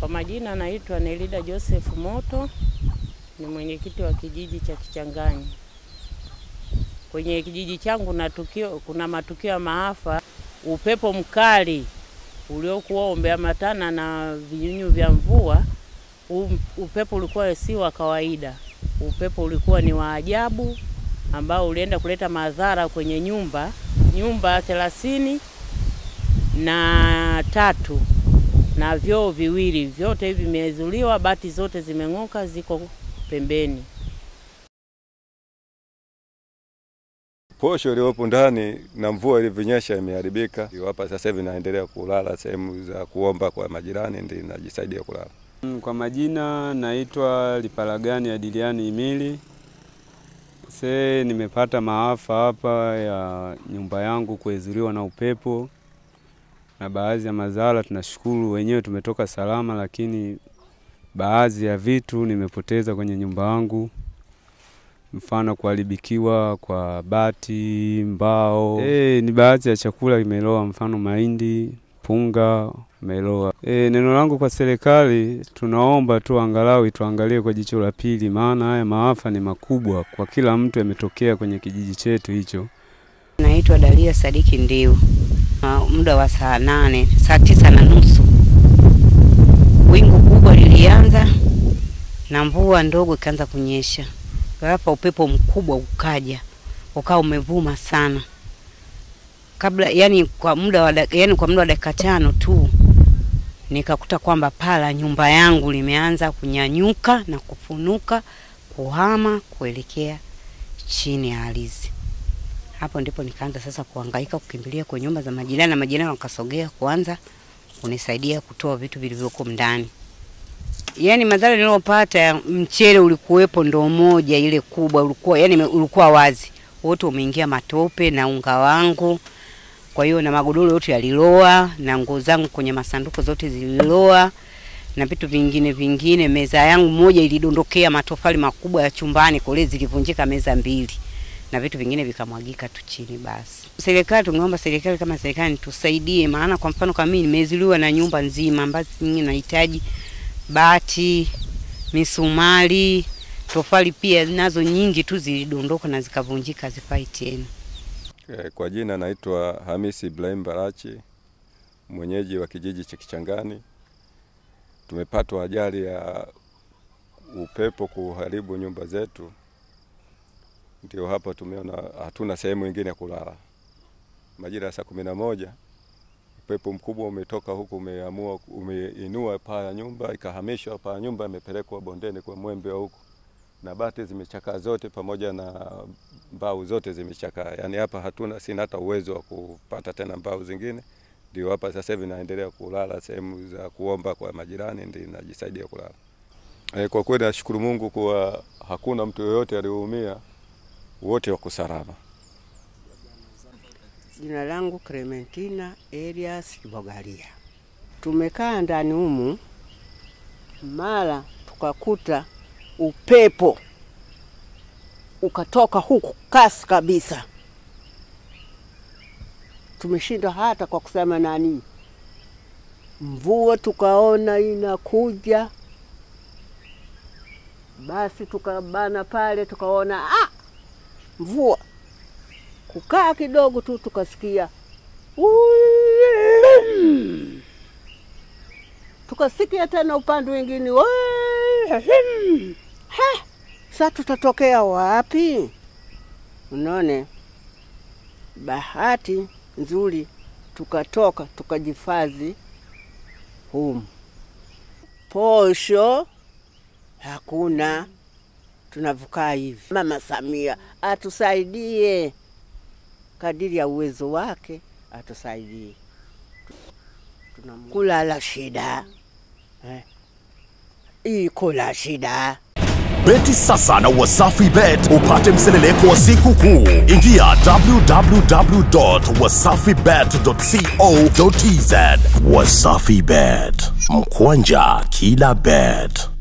Kwa majina naitwa Nelida Joseph Moto, ni mwenyekiti wa kijiji cha Kichangani. Kwenye kijiji changu na tukio, kuna matukio ya maafa. Upepo mkali uliokuwa umeambatana na vinyunyu vya mvua, upepo ulikuwa si wa kawaida. Upepo ulikuwa ni wa ajabu ambao ulienda kuleta madhara kwenye nyumba 33 na vyoo viwili, vyote hivi vimezuliwa, bati zote zimeng'oka, ziko pembeni. Posho iliyopo ndani na mvua ilivyonyesha imeharibika. Hapa sasa hivi naendelea kulala sehemu za kuomba kwa majirani, ndio najisaidia kulala. Kwa majina naitwa Lipalagani Adiliani Imili. Sasa nimepata maafa hapa ya nyumba yangu kuezuliwa na upepo. Na baadhi ya madhara tunashukuru wenyewe tumetoka salama, lakini baadhi ya vitu nimepoteza kwenye nyumba yangu. Mfano kuharibikiwa kwa bati, mbao. Ni baadhi ya chakula imeloa, mfano mahindi, punga imeloa. Neno langu kwa serikali, tunaomba tu angalau ituangalie kwa jicho la pili, maana haya maafa ni makubwa kwa kila mtu, yametokea kwenye kijiji chetu hicho. Naitwa Dalia Sadiki Ndiu. Muda wa saa 9:30. Wingu kubwa lilianza na mvua ndogo ikaanza kunyesha. Hapa upepo mkubwa ukaja, ukao umevuma sana. Kabla yani kwa muda wa dakika 5 tu nikakuta kwamba pala nyumba yangu limeanza kunyanyuka na kufunuka, kuhama kuelekea chini ya ardhi. Hapo ndipo nikaanza sasa kuhangaika kukimbilia kwa nyumba za majirani, na majirani wakasogea kuanza kunisaidia kutoa vitu vilivyokuwa ndani. Yani madhara niliyopata, mchele ulikuwepo ndoo moja ile kubwa, ulikuwa wazi. Wote umeingia matope na unga wangu. Kwa hiyo na magodoro yote yaliloa, na nguo zangu kwenye masanduku zote zililoa, na vitu vingine. Meza yangu moja ilidondokea matofali makubwa ya chumbani kule, zilivunjika meza 2. Na vitu vingine vikamwagika tu chini basi. Serikali tungeomba serikali kama serikali tusaidie, maana kwa mfano kama mimi nimezuliwa na nyumba nzima ambazo nyingi nahitaji bati, misumari, tofali pia nazo nyingi tu zilidondoka na zikavunjika, zifai tena. Kwa jina naitwa Hamisi Ibrahim Barachi, mwenyeji wa kijiji cha Kichangani. Tumepatwa ajali ya upepo kuharibu nyumba zetu. Ndio hapa tumeona hatuna sehemu nyingine ya kulala. Majira ya saa 11 upepo mkubwa umetoka huku, umeinua paa ya nyumba, ikahamishwa paa ya nyumba, imepelekwa bondeni kwa mwembe huko. Na bati zimechakaa zote pamoja na mbao zote zimechakaa. Yani hapa sina hata uwezo wa kupata tena mbao zingine. Ndio hapa sasa hivi naendelea kulala sehemu za kuomba kwa majirani, ndio najisaidia kulala. Kwa kweli nashukuru Mungu kwa hakuna mtu yeyote aliyeumia. Wote wako salama. Jina langu Clementina Elias Kibogalia. Tumekaa ndani humu, mara tukakuta upepo ukatoka huku kasi kabisa. Tumeshinda hata kwa kusema nani. Mvua tukaona inakuja. Basi tukabana pale, tukaona mvua. Kukaa kidogo tu tukasikia tukasikia tena upande mwingine sasa tutatokea wapi? Unaone, bahati nzuri tukatoka tukajifazi humu. Posho hakuna. Tunavuka hivi. Mama Samia atusaidie kadiri ya uwezo wake, atusaidie. Kulala shida. Ikula shida. Beti sasa na Wasafi Bet upate mseleleko wa siku kuu. Ingia www.wasafibet.co.tz. Wasafi Bet. Mkwanja kila bet.